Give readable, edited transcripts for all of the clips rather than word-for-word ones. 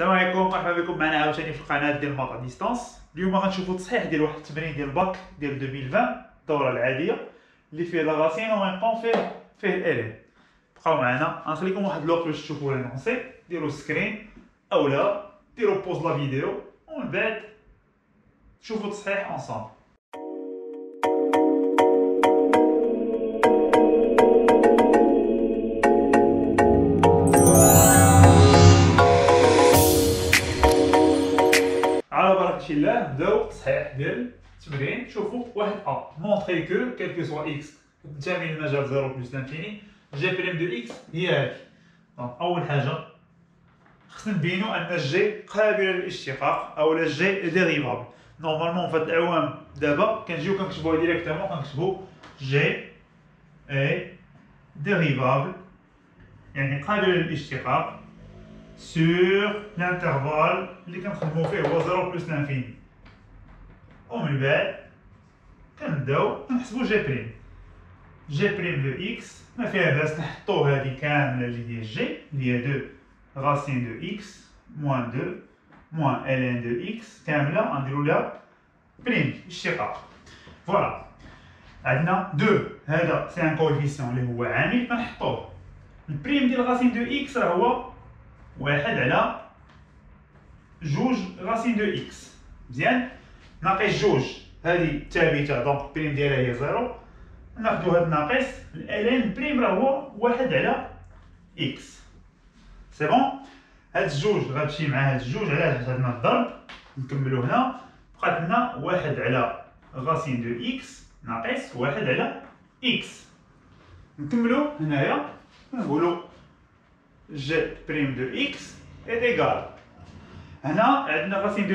السلام عليكم، مرحبا بكم معنا عاوتاني في القناه ديال ماط ا ديستانس. اليوم غنشوفوا التصحيح ديال واحد التمرين ديال الباك ديال 2020 الدوره العاديه اللي فيه لاغاسين وغنبقاو فيه الالين. بقاو معنا، غنخليكم واحد الوقت باش تشوفوا لونسي، ديروا سكرين او لا ديروا بوز لا فيديو ومن بعد تشوفوا التصحيح انصامبل. لا نبداو التصحيح ديال التمرين. شوفوا واحد ا مونطري كو كالكو سوا اكس تنتمي للمجال 0 بلس لانفيني جي بريم دو اكس هي هذه. دونك اول حاجه خصنا نبينوا ان الجي قابله للاشتقاق او الجي ديريفابل. نورمالمون في هاد الاعوام دابا كنجيو كنكتبوها ديريكتومون، كنكتبوا جي اي ديريفابل يعني قابله للاشتقاق سور لانترفال اللي كنخدمو فيه هو 0 بلس لانفيني، ومن بعد كنبداو كنحسبو جي بريم. جي بريم دو اكس ما فيها باس، نحطو هادي كامله اللي هي جي اللي هي دو غاسين دو اكس موان دو موان الين دو اكس كامله، غنديرو لها بريم اشتقاق. فوالا عندنا دو، هذا سي ان كوفيسيون اللي هو عامل كنحطوه. البريم ديال غاسين دو اكس راه هو واحد على جوج غاسين دو اكس، مزيان ناقص جوج، هذه ثابته دونك بريم ديالها هي زيرو. ناخدو هاد ناقص الالين بريم راه هو واحد على اكس، سي بون. هاد الجوج غتمشي مع هاد الجوج، علاه حيت عندنا الضرب. نكملو هنا، بقات لنا واحد على غاسين دو اكس ناقص واحد على اكس. نكملو هنايا نقولو جي بريم دو اكس ايكال. هنا عندنا غاسين دو،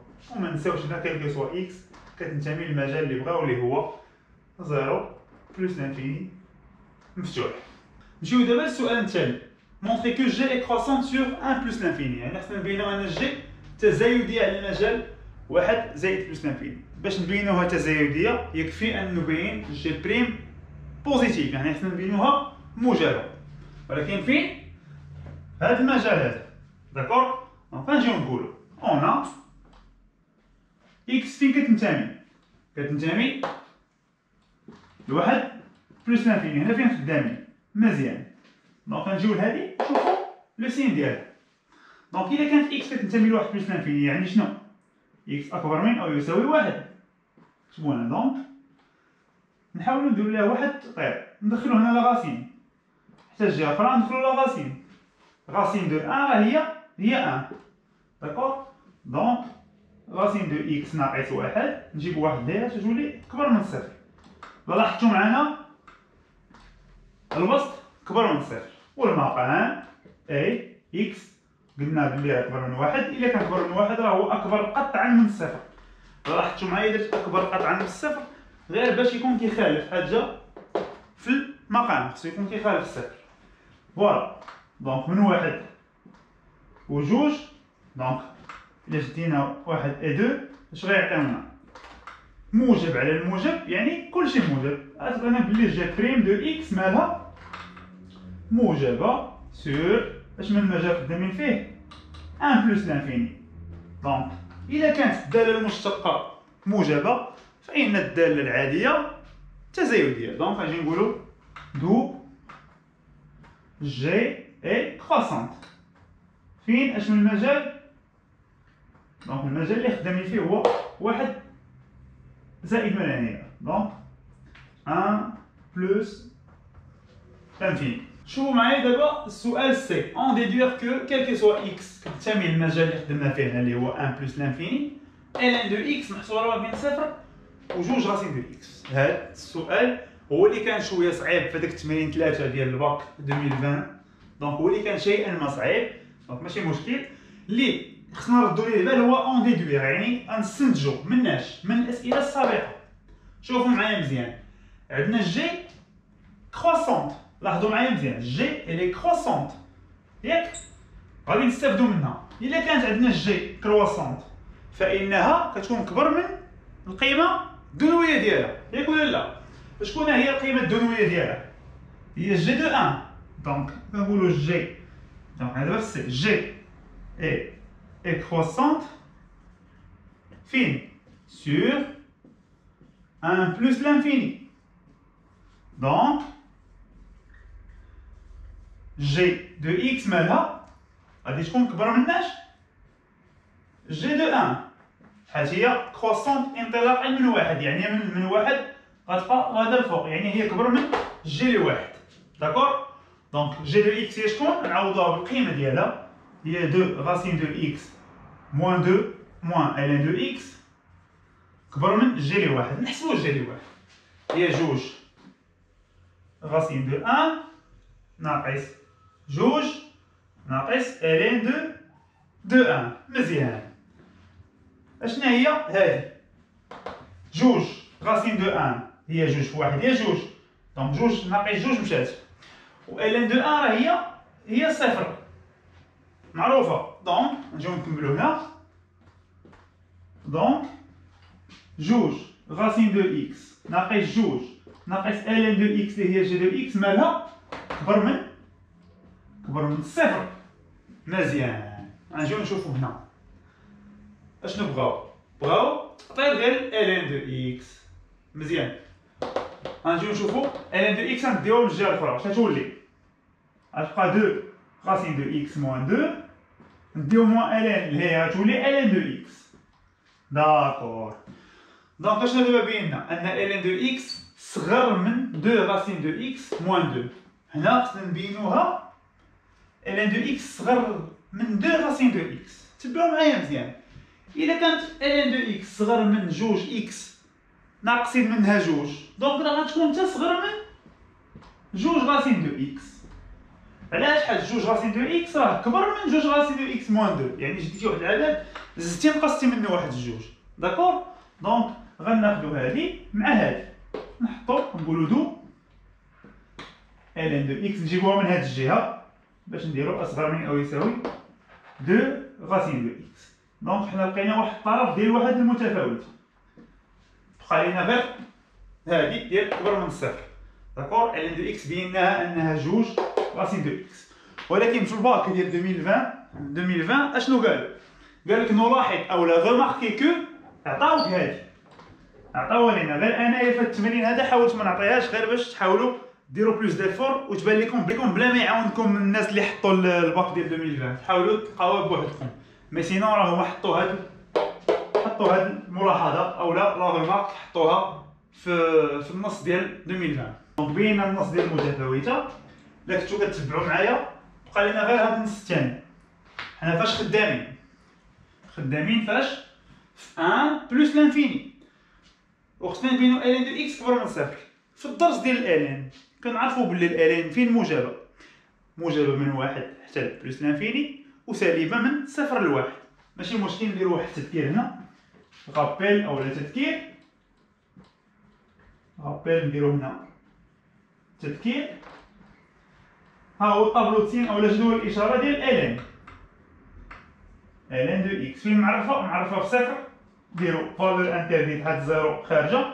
وما نساوش هنا كالكو سوا اكس كتنتمي للمجال اللي بغاو اللي هو 0 بلس لانفيني مفتوح. نمشيو دابا للسؤال الثاني، مونطري كو جي اي كروسون سور 1 بلس لانفيني، يعني خصنا نبينو ان جي تزايديه على المجال 1 زائد بلس لانفيني. باش نبينوها تزايديه يكفي ان نبين جي بريم بوزيتيف، يعني خصنا نبينوها موجبه، ولكن فين هاد المجال هذا، داكور. دونك غنجيو نقولو اون اكس فين كتنتمي لواحد بلس لانفيني، هنا فين خدامي مزيان. دونك غنجيو لهادي شوفو لو سين ديالها. دونك الا كانت اكس كتنتمي لواحد بلس لانفيني يعني شنو؟ اكس اكبر من او يساوي واحد. شوفو هنا دونك نحاولو نديرو ليها واحد التطبيق، ندخلو هنا لاغاسين حتى الجهة الأخرى ندخلو لاغاسين. غاسين دو ان راه هي 1 داكور. دونك غاسين دو اكس ناقص واحد، نجيب واحد ليها تجولي كبر من صفر. لاحظتو معنا الوسط كبر من صفر، والمقام اي اكس قلنا بلي اكبر من واحد. الا كان كبر من واحد راه هو اكبر قطعا من صفر. لاحظتو معايا درت اكبر قطعا من صفر غير باش يكون كيخالف حاجه في المقام، خصو يكون كيخالف صفر. فوالا دونك من واحد وجوج، دونك إلا شدينا واحد أي دو اش غيعطيونا؟ موجب على الموجب، يعني كلشي موجب. غتبان لنا بلي جي بريم دو إكس مالها موجبة سور اش من المجال خدامين فيه؟ أن بلوس لانفيني. دونك إلا كانت الدالة المشتقة موجبة فإن الدالة العادية تزايدية. دونك غنجي نقولو دو جي إي كروسونت فين اش من المجال؟ دونك المجال اللي خدامين فيه هو واحد زائد من هنايا، دونك ان بلس لانفيني. شوفوا معايا دابا السؤال سي اون ديدوير كو كالكو سوا اكس كتنتمي للمجال اللي خدمنا فيه هنا اللي هو ان بلس لانفيني، الان دو اكس محصوره بين صفر وجوج غاسين دو اكس. هاد السؤال هو اللي كان شويه صعيب في داك التمرين 3 ديال الباك 2020، دونك هو اللي كان شيئا ما صعيب، دونك ماشي مشكل. اللي خصنا نردو ليه البال هو اون ديدويغ، يعني غنستنتجو مناش من الاسئله السابقه. شوفوا معايا مزيان، عندنا جي كروسونت، لاحظوا معايا مزيان جي اللي كروسونت ياك، غادي نستافدو منها. الا كانت عندنا جي كروسونت فانها كتكون كبر من القيمه الدنويه ديالها، ياك ولا لا؟ شكون هي القيمه الدنويه ديالها؟ هي جي دو ان. دونك كنقولو جي، دونك هذا بس جي اي est croissante fine sur 1 plus l'infini. Donc, g de x malha, غادي تكون كبر من ناش g de 1 حيت هي croissante انطلاقا من واحد، يعني من واحد غتبقى غادا الفوق، يعني هي كبر من g لواحد. داكور؟ دونك g de x هي شكون؟ نعوضوها بالقيمه ديالها، هي 2 racine de x moins 2 moins ln de x كبر من جي لواحد. نحسبو جي لواحد هي جوج racine de 1 ناقص جوج ناقص ln de 2 1. مزيان، اشنا هي هاذي جوج racine de 1 هي جوج في واحد هي جوج، دونك جوج ناقص جوج مشات، و ln de 1 راه هي صفر معروفة. دونك نجيو نكملو هنا، دونك جوج غاسين دو إكس ناقص جوج ناقص ألان دو إكس اللي هي جي دو إكس مالها كبر من الصفر. مزيان، غنجيو نشوفو هنا اشنو بغاو الطير ديال ألان دو إكس. مزيان، غنجيو نشوفو ألان دو إكس غنديوها من الجهة الأخرى، واش غتولي؟ غتبقى دو racine de x moins 2 نديو moins ln اللي غتولي ln de x. داكور، دونك اشنا دابا بينا ان ln de x صغر من 2 racine de x moins 2. هنا خصنا نبينوها ln de x صغر من 2 racine de x. تبعو معايا مزيان، الا كانت ln de x صغر من جوج x ناقصين منها جوج، دونك راه غتكون حتى صغر من جوج racine de x. علاش؟ حيت جوج غاسين دو اكس راه كبر من جوج غاسين دو اكس موان دو، يعني جديتي واحد العدد زدتي نقصتي منه واحد الجوج. داكور، دونك غناخدو هادي مع هادي نحطو نقولو دو الان دو اكس نجيبوها من هاد الجهة باش نديرو اصغر من او يساوي دو غاسين دو اكس. دونك حنا لقينا واحد الطرف ديال واحد المتفاوت، بقى لينا غير هادي ديال كبر من الصفر. داكور، الان دو اكس بيناها انها جوج راسين دو اكس، ولكن في الباك ديال 2020 اشنو قالوا؟ قالك نلاحظ او لا غوماركي كو، عطاوك هادي عطاوها لينا غير انايا في التمرين هذا، حاولت ما نعطيهاش غير باش تحاولوا ديروا بلوس ديفور وتبان لكم بلا ما يعاونكم الناس اللي حطوا الباك ديال 2020، حاولوا تلقاوها بوحدكم، مي سينو راهما حطوا هاد الملاحظه او لا غومارك حطوها في النص ديال 2020. دونك بينا النص ديال المتفاوته، الا كنتو كتبعوا معايا بقى لينا غير هاد النص الثاني. حنا فاش خدامين فاش في 1 بلس لانفيني، وخصنا نبينو الان دو اكس كبر من صفر. في الدرس ديال الان كنعرفوا بلي الان فين موجبه من واحد حتى بلس لانفيني وسالبه من صفر لواحد، ماشي مشكل. نديرو واحد التذكير هنا، غابيل او لا تذكير، غابيل نديرو هنا تذكير. ها هو الطابلو تسين او جدول الاشاره ديال ln دو اكس، فين معرفه بصفر ديرو فالور انترديت حتى زيرو خارجه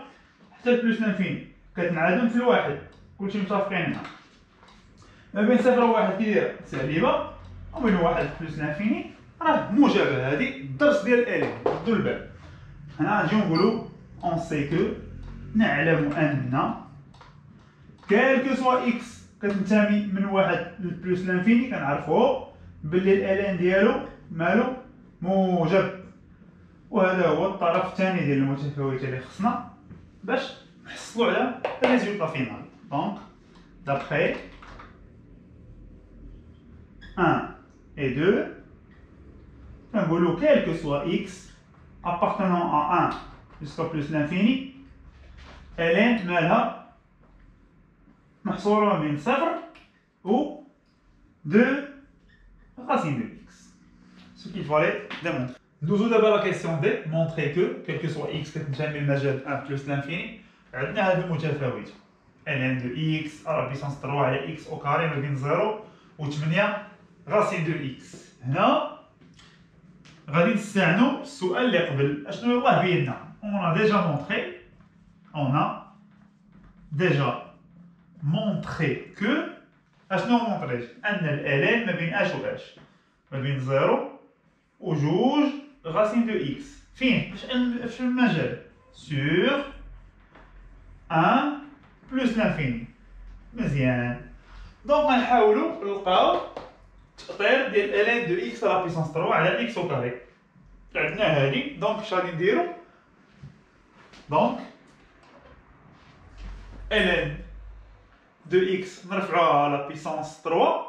حتى البلس لانفيني كتنعدم في الواحد، كلشي متفقين هنا. ما بين صفر وواحد كيداير سالبه، ومن واحد بلس لانفيني راه موجبه. هذه الدرس ديال ln، ردوا البال. هنا نجيو نقولو اون سي كو، نعلم ان كالكو سوا اكس كتنتمي من واحد لبلوس لانفيني، كنعرفوه باللي الالان ديالو مالو موجب. وهذا هو الطرف الثاني ديال المتفاوته اللي خصنا باش نحصلوا على الريزولتا فينال. دونك دابخي 1 و 2 كنقولوا كالكو سوا اكس appartenant à 1 jusqu'à plus l'infini الان مالها محصورة بين صفر و 2 غاسين دو إكس. ce qu'il fallait démontrer. ندوزو دابا لا كيسيون دي مونطري كو كالكسوا اكس كتنتمي لمجال ان بلس لانفيني. عندنا هاد المتفاوت ان ان دو اكس على بيسانس 3 على اكس او كاري ما بين 0 و 8 راسين دو اكس. هنا غادي نستعنوا السؤال اللي قبل اشنو راه بينا. On a déjà montré que أن الآلان ما بين اش و اش ما بين 0 و جوج راسين دو اكس فين في المجال sur 1 بلس لانفيني. مزيان دونك غنحاولوا نلقاو التأطير ديال الآلان دو اكس على بيسانس 3 على اكس او كاري. عندنا هادي دونك اش غادي نديرو. دونك ln de x نرفعوها على puissance 3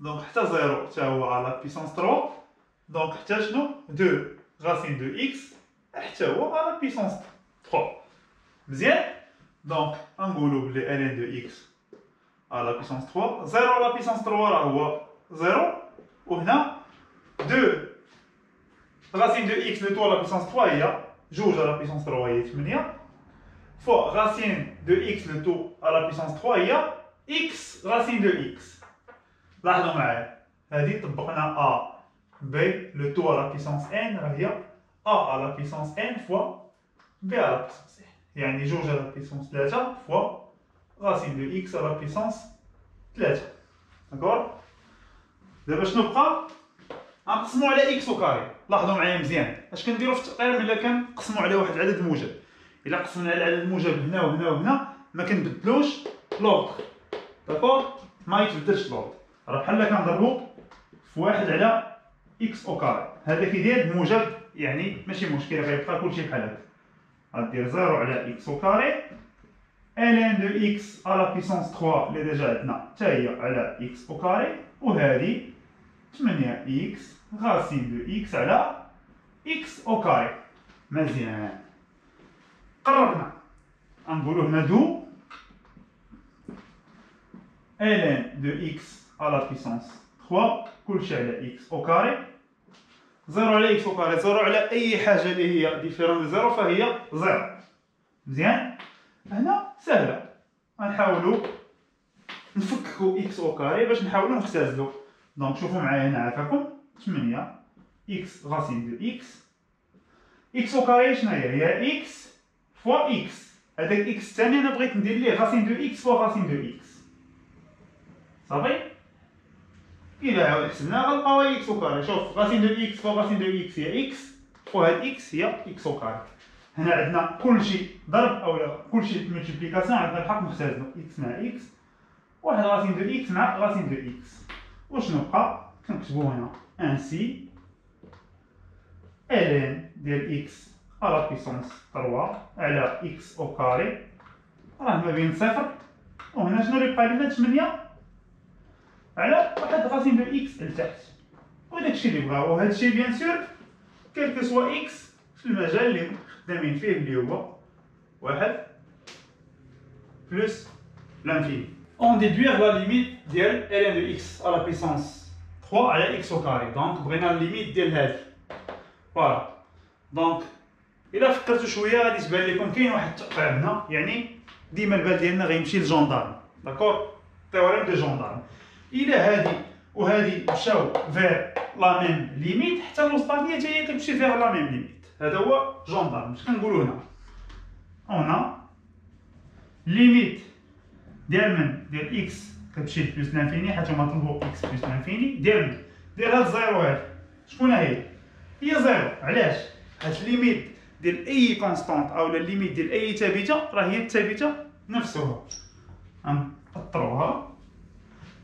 دونك حتى 0 حتى هو على puissance 3 دونك حتى شنو 2 racine de x حتى هو على puissance 3. مزيان دونك غنقولوا بلي ln de x على puissance 3 0 على puissance 3 راه هو 0 وهنا 2 racine de x لو على puissance 3 هي جوج على puissance 3 هي 8 fois racine de x le tout à la puissance 3 هي x racine de x. لاحظوا معايا هذه طبقنا a b le tout à la puissance n راه هي a à la puissance n fois b à la puissance n يعني جوج على puissance 3 fois racine de x à la puissance 3. داكور دابا شنو بقى؟ غنقسموا على x وكاري. لاحظوا معايا مزيان اش كنديروا في التقرير ملي كنقسموا على واحد العدد موجب. إلا قسمنا على العدد الموجب هنا وهنا وهنا ما كنبدلوش لوغ داكور ما يتبدلش لوغ راه بحال لا كنضربو في واحد على اكس او كاري. هذا كيدير موجب يعني ماشي مشكل غيبقى كلشي بحال هكا. غدير 0 على اكس او كاري ln دو اكس على بيسونس 3 اللي ديجا عندنا حتى هي على اكس او كاري وهذه 8 اكس غاسين دو اكس على اكس او كاري. مزيان قربنا نقولوا هنا دو ln de x à la puissance 3 كلشي على x au carré 0 على x au carré 0 على اي حاجه اللي هي ديفيرون من 0 فهي 0. مزيان هنا سهله غنحاولوا نفككوا x au carré باش نحاولوا نختزلوا. دونك شوفوا معايا هنا عافاكم 8 x racine de x x au carré شنو هي x fois x. هذاك x الثاني انا بغيت ندير ليه racine de x fois racine de x صافي. الى عاود حسبنا غنلقاو x وكاري. شوف racine de x fois racine de x هي x fois هاد x هي x وكاري. هنا عندنا كلشي ضرب اولا كلشي ملتيبليكاسيون عندنا الحق مختزله x مع x واحد racine de x مع racine de x. وشنو بقى كنكتبو هنا انسي ln ديال x à la puissance 3 على x au carré راه ما بين صفر وهنا شنو اللي بقى لنا 8 على واحد غاسين دو x لتحت وداكشي اللي بغاو. هادشي بيان سور كيلكو سوا x في المجال اللي خدامين فيه اللي هو واحد بلس لانفيني. on déduire la limite ديال ln de x à la puissance 3 على x au carré. دونك بغينا الليميت ديال هاد فوالا. دونك إلا فكرتو شويه غادي تبان لكم كاين واحد التقطيع هنا يعني ديما البال ديالنا غيمشي للجندارم. داكور تيوريم دو جندارم. إلا هادي وهادي مشاو فيغ لا ميم ليميت حتى الوسطانيه حتى هي كتمشي فيغ لا ميم ليميت. هذا هو جندارم. اش كنقولوا هنا؟ هنا ليميت ديال من ديال اكس كتمشي لبلس لانفيني حيت هما طلبوا اكس بلس لانفيني ديال من ديال هاد زيرو. هاد شكون هي زيرو. علاش؟ حيت ليميت ديال اي كونستانت اولا ليميت ديال اي ثابته راه هي الثابته نفسها. غنطروها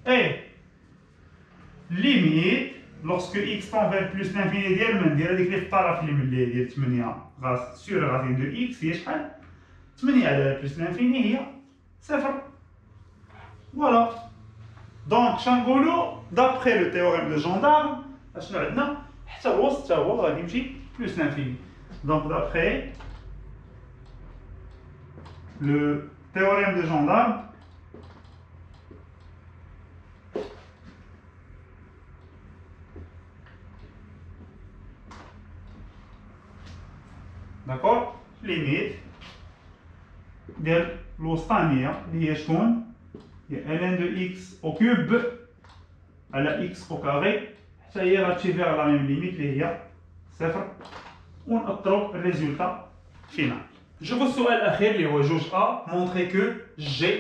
اي ليميت لوغسكو اكس طون فير بلس لانفيني ديال من ديال هذيك اللي في الطرف اللي من اللي ديال 8 غاس سور غاسين دو اكس هي شحال 8 على بلس لانفيني هي صفر. فوالا دونك شنقولوا دابخي لو تيوريم دو جندارم اشنو عندنا حتى الوسط حتى هو غادي يمشي بلس لانفيني. Donc d'après le théorème de gendarme, ليميت ديال الوسطانيه اللي هي شكون؟ هي ln دو اكس او كوب على اكس او كاري حتى هي غتمشي فيغ لا ميم ليميت اللي هي صفر ونأطرو الريزولتا فينال. نشوفو السؤال الاخير اللي هو 2 ا مونطري كو جي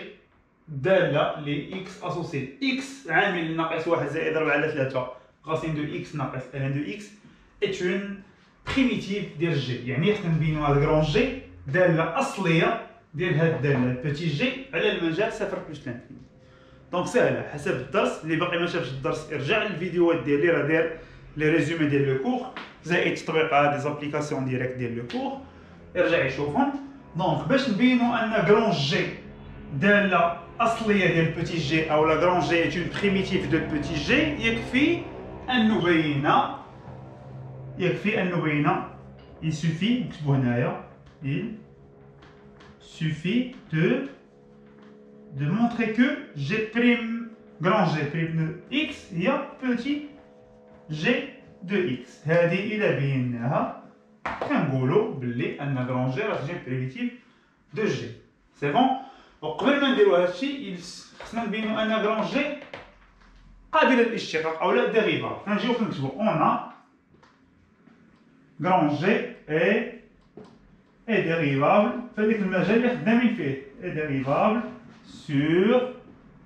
داله ل اكس اسوسي اكس عامل ناقص 1 زائد 4 على 3 غاسين دو اكس ناقص ln دو اكس ات اون بريميتيف ديال جي، يعني حتى نبينو هاد كرون جي داله اصليه ديال هاد الداله بوتي جي على المجال 0 بلس 3. دونك ساهله حسب الدرس، اللي باقي ما شافش الدرس ارجع للفيديوهات ديالي راه داير لي ريزومي ديال لو كور زائد تطبيقات دي زابليكاسيون ديريكت ديال لو كور ارجع يشوفهم. دونك باش نبينو ان كرون جي داله اصليه ديال بوتي جي او لا كرون جي اون بريميتيف دو بوتي جي يكفي ان نبين il suffit نكتبو هنايا suffit de montrer que g' grand g' de x il y a petit g de x. هذه إلا بيناها كنقولوا بلي أن grand g راه جي بريميتيف دو g. سي بون. وقبل ما نديرو هادشي خصنا نبينو أن grand g قابل للإشتقاق أو لا الدغيبة. كنجيو كنكتبو on a grand g et est dérivable فديك المجال اللي خدامين فيه est dérivable sur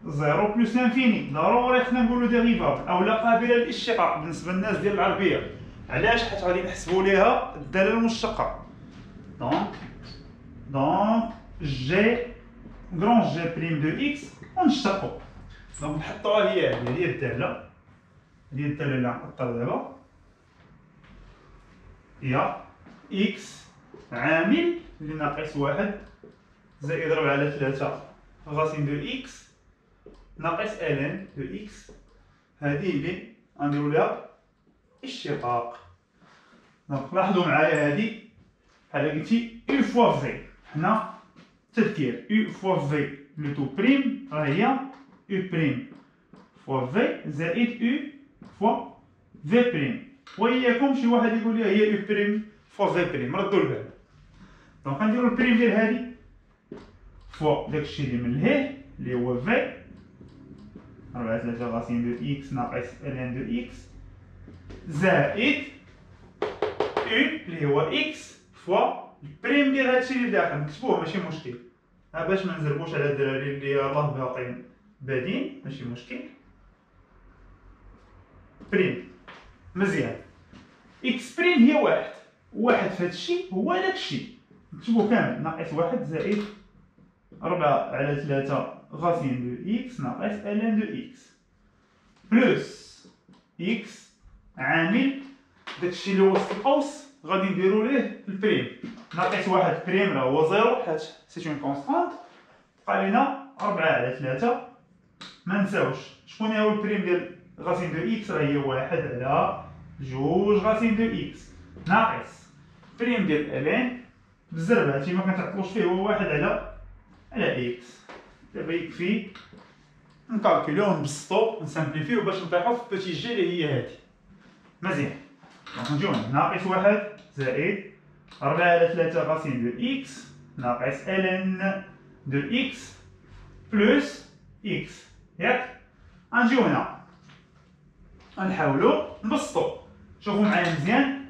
0 plus l'infini. ضروري خصنا نقولوا dérivable او لا قابله للاشتقاق بالنسبه للناس ديال العربيه. علاش؟ حيت غادي نحسبوا ليها الداله المشتقه. دونك j grand j prime de x ونشتقوا. دونك نحطوها هي الداله اللي غنحطها دابا هي x عامل اللي ناقص 1 زائد 4 على 3 غاسين دو اكس ناقص الان دو اكس. هذه اللي غنديرو لها اشتقاق. دونك لاحظوا معايا هذه بحال قلتي او فوا في. هنا تذكير او فوا في لو تو بريم راه هي او بريم فوا في زائد او فوا في بريم. وياكم شي واحد يقول لي هي او بريم فوا في بريم، ردوا البال. دونك غنديرو البريم ديال هذه فوا داكشي اللي من لهيه اللي هو في 4 3 غاسين دو اكس ناقص ln دو اكس زائد اون اللي هو اكس فوا البريم ديال هادشي اللي داخل. نكتبوه ماشي مشكل باش ما نزربوش على الدراري اللي راه باقيين بادين، ماشي مشكل. بريم مزيان اكس بريم هي واحد فهادشي هو داكشي نكتبوه كامل ناقص 1 زائد 4 على 3 غاسين دو اكس ناقص ln دو اكس بلس اكس عامل داكشي اللي وسط القوس غادي نديرو ليه البريم ناقص 1 بريم راه هو زيرو حيت سي اون كونستانت. بقى لينا 4 على 3 ما نساوش شكون هو البريم ديال غاسين دو اكس راه هي 1 على 2 غاسين دو اكس ناقص بريم ديال ln بزاف هادشي ما كنتعطلوش فيه هو 1 على اكس. دابا يكفي نكالكوليو ونبسطو ونسامبليفيو باش نطيحو في بوتي جي اللي هي هادي. مزيان دونك نجيو ناقص 1 زائد 4 على 3 غاسين دو اكس ناقص ln دو اكس بلس اكس. ياك غنجيو هنا غنحاولو نبسطو. شوفو معايا مزيان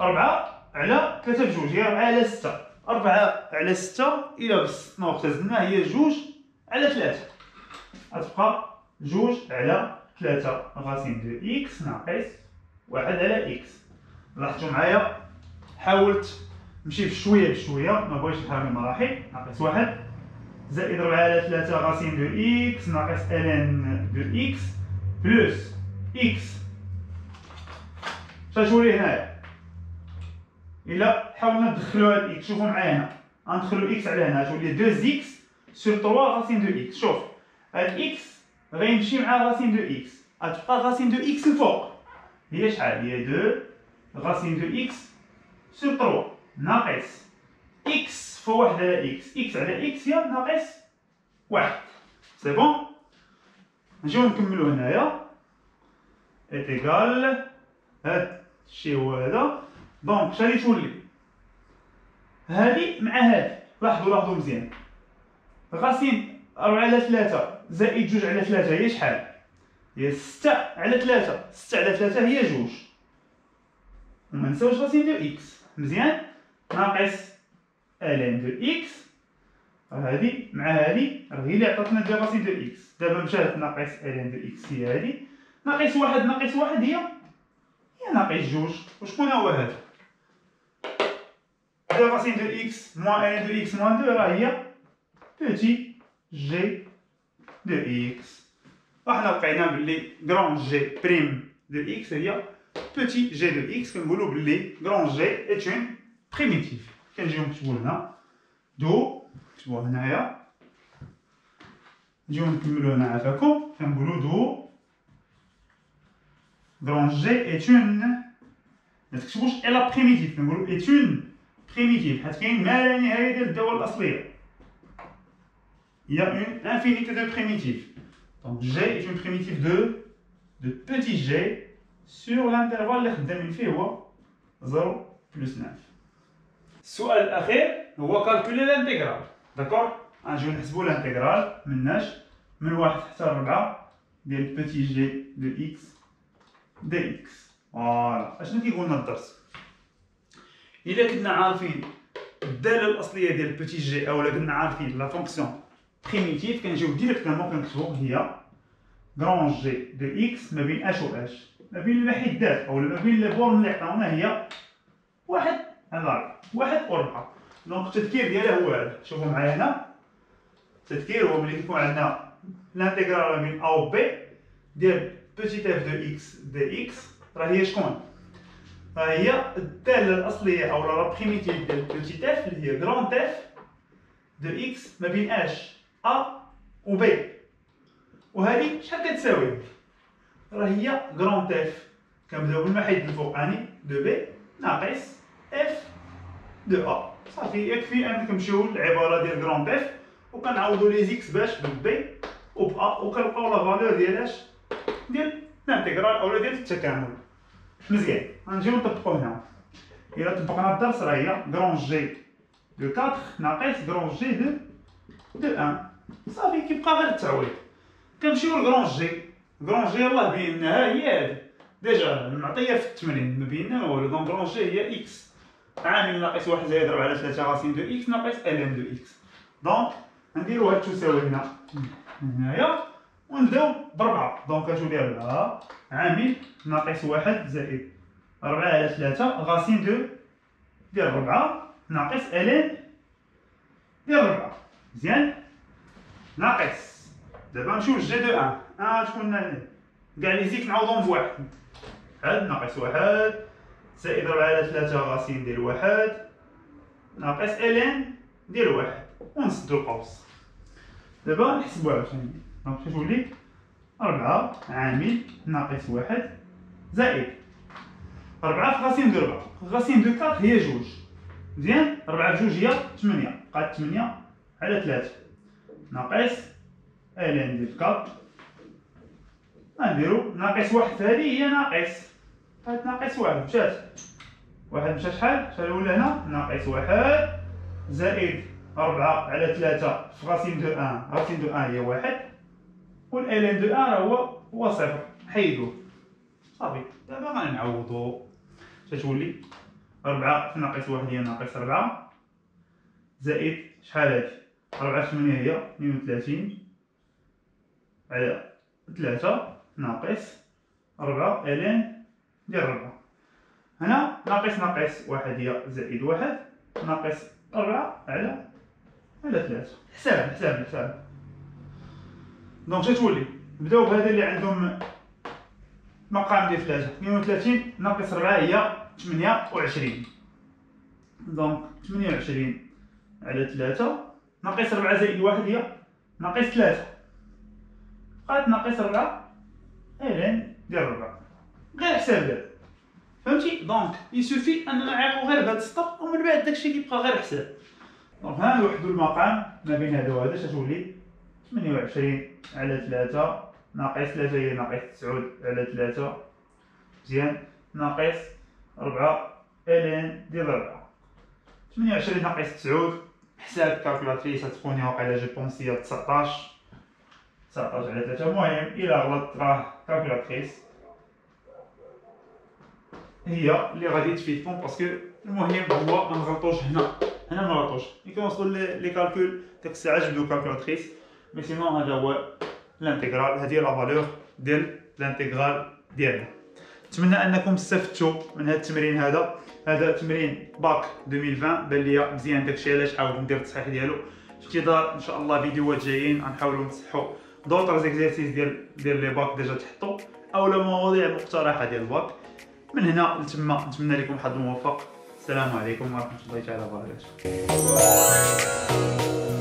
4 على 3 بجوج هي 4 على 6. 4 على 6 الى بسطنا واختزلنا هي 2 على 3 غتبقى 2 على 3 غاسين دو اكس ناقص 1 على اكس. لاحظتوا معايا حاولت نمشي بشويه بشويه ما بغيتش نحرم المراحل. ناقص 1 زائد 4 على 3 غاسين دو اكس ناقص ln دو اكس بلس اكس. شتجو لي هنايا الا حاولنا ندخلوها لإكس. شوفوا معايا هنا غندخلو اكس على هنا تولي 2 اكس سور 3 غاسين دو اكس. شوف هاد اكس غيمشي مع غاسين دو اكس غتبقى غاسين دو اكس الفوق هي شحال هي 2 غاسين دو اكس سور 3 ناقص اكس فوا 1 على اكس. اكس على اكس هي ناقص 1. سي بون نجيو نكملو هنايا ايتيكال هاد الشيء هو هذا. دونك شحال يتولي هذه مع هذه. لاحظوا لاحظوا مزيان، غاسين 4 على 3 زائد 2 على 3 هي شحال؟ هي 6 على 3. 6 على 3 هي 2. وما نساوش غاسين ديال إكس. مزيان، ناقص ألان ديال إكس، هذه مع هذه راه هي اللي عطاتنا دابا غاسين ديال إكس. دابا مشات ناقص ألان ديال إكس هي هذه، ناقص 1 ناقص 1 هي ناقص 2. وشكون هو هذا؟ دابا غاسين ديال إكس موان ألان ديال إكس موان 2 راه هي بوتي جي دو إكس. وحنا لقينا بلي كرون جي بريم دو إكس هي بوتي جي دو إكس. كنقولو بلي كرون جي إت أون بريميتيف. كنجيو نكتبو هنا دو، نكتبو هنايا، نجيو نكملو هنا عافاكم، كنقولو دو كرون جي إت أون، متكتبوش إلا بريميتيف، كنقولو إت أون بريميتيف حيت كاين ما لا نهاية ديال الدالة الأصلية. Il y a une infinité de primitives. Donc g est une primitive de petit g sur l'intervalle qui est 0 plus 9. السؤال الأخير هو calculer l'intégrale. D'accord? نجيو نحسبو l'intégrale من 1 حتى 4 ديال petit g de x dx. Voilà. أشنو كيقول لنا الدرس؟ إذا كنا عارفين الدالة الأصلية ديال petit g أولا كنا عارفين لا فونكسيون primitive, كنجيو ديريكتومون كنكتبو هي غران جي دو اكس ما بين اش و اش، ما بين الوحدات او ما بين لي فورم اللي عطاونا هي 1 على 4 1 و 4. دونك التذكير ديالها هو هذا. شوفوا معايا هنا التذكير هو ملي كيكون عندنا الانتيغرال بين ا و بي ديال بوتيت اف دو اكس دي اكس، راه هي شكون؟ راه هي الداله الاصليه او لا بريميتيف ديال بوتيت اف اللي هي غران اف دو اكس ما بين اش أ و ب، وهذه شحال كتساوي؟ راه هي غران إف، كنبداو بالمحيط الفوقاني دو ب ناقص إف دو أ. صافي، يكفي أن كنمشيو للعبارة ديال غران إف وكنعوضو لي زيكس باش ب ب و ب أ، وكنلقاو لا فالور ديالاش؟ ديال الانتيغرال أولا ديال التكامل. مزيان، غنجيو نطبقو هنا. إلا طبقنا الدرس راه هي غران جي دو 4 ناقص غران جي دو 1. صافي، كيبقى غير التعويض. كنمشيو لكرون جي، كرون جي الله بينها هي هادي ديجا معطيه في التمرين، ما بيننا والو. دونك كرون جي هي اكس عامل ناقص 1 زائد 4 على 3 غاسين دو اكس ناقص الان دو اكس. دونك غنديرو هاد تساوي هنا هنايا ونبداو ب4. دونك غتولي لها عامل ناقص 1 زائد 4 على 3 غاسين دو ديال 4 ناقص الان ديال 4. مزيان، ناقص. دابا نمشيو لجي دو 1 شكون هنا؟ كاع لي زيك نعوضهم بواحد. هاد ناقص 1 زائد 4 على 3 غاسين ديال 1 ناقص الان ديال 1 ونسدو القوس. دابا نحسبوها عاوتاني. دونك كتولي 4 عامل ناقص 1 زائد 4 في غاسين دو 4 غاسين دو 4 هي 2. مزيان، 4 في 2 هي 8، بقات 8 على 3 ناقص الان ديال 4. غنديرو ناقص 1 هذه هي ناقص، هاد ناقص 1 مشات، 1 مشات شحال؟ شحال ولا هنا؟ ناقص 1 زائد 4 على 3 في غاسين دو 1 غاسين دو 1 هي 1 والان دو 1 راه هو صفر، حيدوه. صافي، دابا غنعوضو تتولي 4 في ناقص 1 هي ناقص 4 زائد شحال هادي؟ 4 في 8 هي 32 على 3 ناقص 4 الان ديال 4. هنا ناقص ناقص 1 هي زائد 1 ناقص 4 على 3. حساب حساب حساب. دونك شتولي نبداو بهذا اللي عندهم مقام ديال 3. 32 ناقص 4 هي 28. دونك 28 على 3 ناقص 4 زائد 1 هي ناقص 3، بقات ناقص 4 الان ديال 4. غير حساب دابا، فهمتي؟ دونك يسوفي اننا نعيقو غير بهاد السطر ومن بعد داكشي كيبقى غير حساب. دونك ها نوحدو المقام ما بين هذا وهذا، شتولي 28 على 3 ناقص 3 هي ناقص 9 على 3. مزيان، ناقص 4 الان ديال 4. 28 ناقص 9 حساب كالكولاتريس غتكوني واقيلا جو بونسي هي 19 على 3. المهم الى غلطت راه كالكولاتريس هي اللي غادي تفيدكم، باسكو المهم هو ما نغلطوش هنا ما نغلطوش ملي كنوصلوا لي كالكول ديك الساعه جبدوا كالكولاتريس، مي سينو هذا هو الانتيغرال، هذه هي لا فالور ديال الانتيغرال ديالنا. نتمنى انكم استفدتوا من هذا التمرين، هذا تمرين باك 2020 بان ليا مزيان داكشي علاش عاود ندير التصحيح ديالو. انتظار ان شاء الله فيديوهات جايين غنحاولوا نصحوا دوطر زيكزيرسيس ديال لي باك ديجا تحطوا اولا مواضيع مقترحه ديال الباك. من هنا لتما نتمنى لكم حظ موفق. السلام عليكم ورحمه الله تعالى وبركاته.